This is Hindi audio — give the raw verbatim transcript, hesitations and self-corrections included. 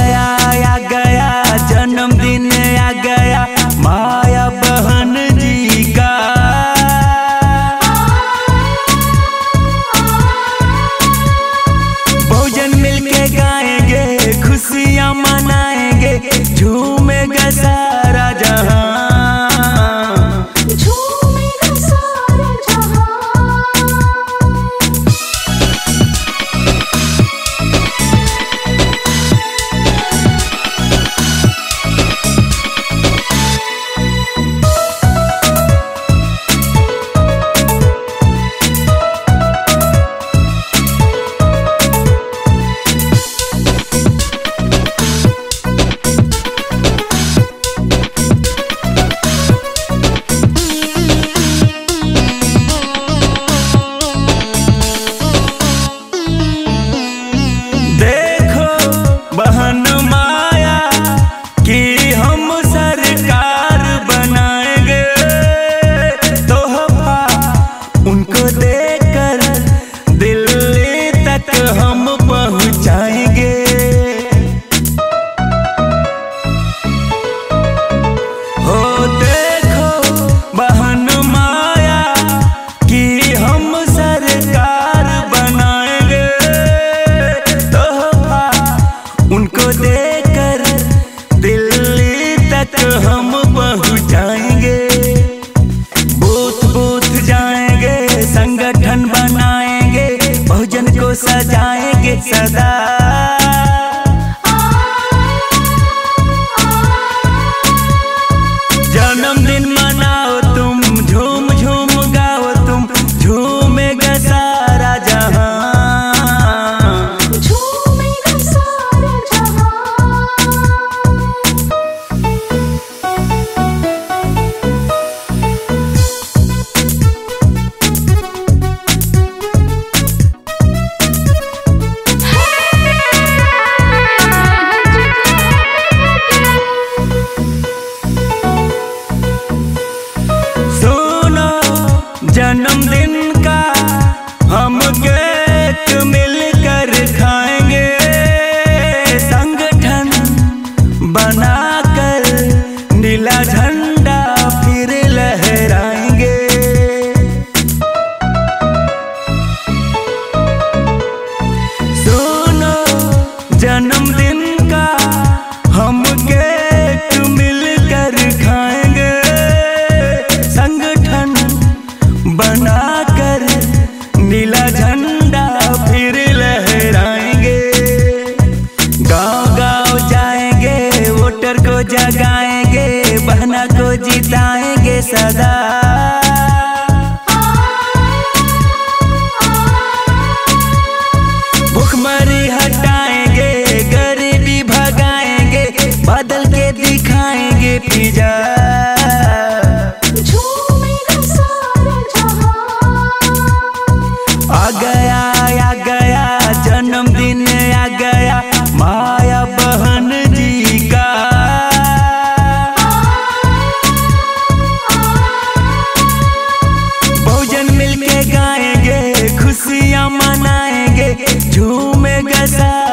गया आ गया जन्मदिन आ गया माया बहन जी का। भोजन मिलके गाएंगे खुशियाँ मनाएंगे झूमेगा सारा जहाँ। सजाएंगे सदा जन्मदिन मनाओ तुम झूम झूम गाओ तुम झूमेगा सारा जहाँ। जन्मदिन का हम केक मिलकर खाएंगे संगठन बनाकर नीला झंडा फिर लहराएंगे। सुनो जन्मदिन का हम केक मिलकर खाएंगे संगठन बनाकर नीला झंडा फिर लहराएंगे। गाँव गाँव जाएंगे वोटर को जगाएंगे बहना को जिताएंगे सदा भुखमरी हटाएंगे गरीबी भगाएंगे बदल के दिखाएंगे फिजा। आ गया आ गया जन्मदिन आ गया माया बहन जी का। भोजन मिलके गाएंगे खुशियाँ मनाएंगे झूमेगा सारा।